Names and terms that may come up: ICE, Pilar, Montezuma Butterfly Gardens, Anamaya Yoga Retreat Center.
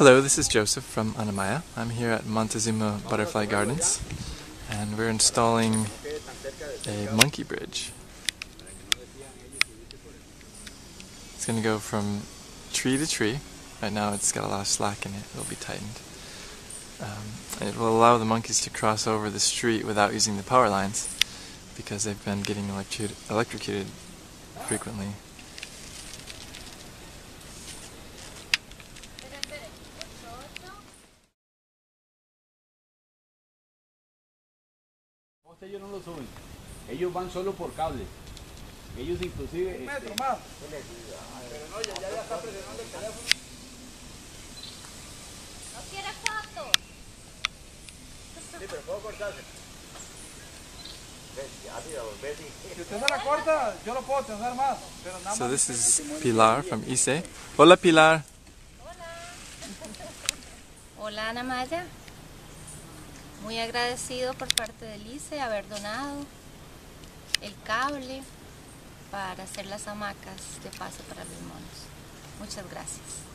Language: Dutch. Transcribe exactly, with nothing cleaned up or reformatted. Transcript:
Hello, this is Joseph from Anamaya. I'm here at Montezuma Butterfly Gardens and we're installing a monkey bridge. It's going to go from tree to tree. Right now it's got a lot of slack in it, it'll be tightened. Um, and it will allow the monkeys to cross over the street without using the power lines because they've been getting electro electrocuted frequently. Ellos no lo suben, ellos van solo por cable, ellos inclusive... Un metro más, pero no, ya, ya está presionando el teléfono. No quiere fotos. Sí, pero puedo cortarse. Si usted se la corta, yo lo puedo tensar más, pero nada más... So this is Pilar from I C E. Hola Pilar. Hola. Hola Anamaya. Muy agradecido por parte del I C E haber donado el cable para hacer las hamacas de paso para los monos. Muchas gracias.